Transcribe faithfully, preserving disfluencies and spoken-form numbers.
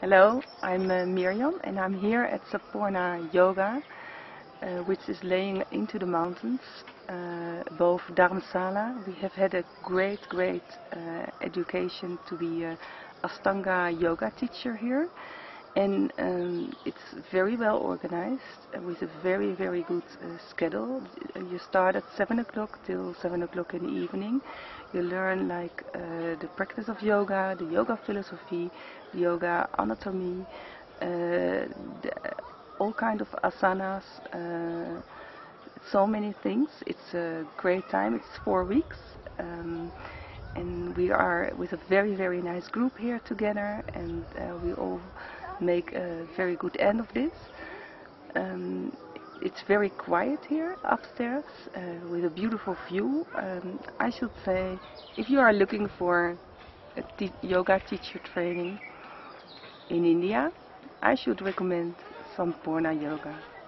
Hello, I'm uh, Mirjam and I'm here at Sampoorna Yoga, uh, which is laying into the mountains uh, above Dharamsala. We have had a great, great uh, education to be an Ashtanga yoga teacher here, and um, it's very well organized uh, with a very, very good uh, schedule. You start at seven o'clock till seven o'clock in the evening. You learn like uh, the practice of yoga, the yoga philosophy, the yoga anatomy, uh, the, all kind of asanas, uh, so many things. It's a great time. It's four weeks, um, and we are with a very, very nice group here together, and uh, we all make a very good end of this. Um, It's very quiet here upstairs uh, with a beautiful view. Um, I should say, if you are looking for a te yoga teacher training in India, I should recommend Sampoorna Yoga.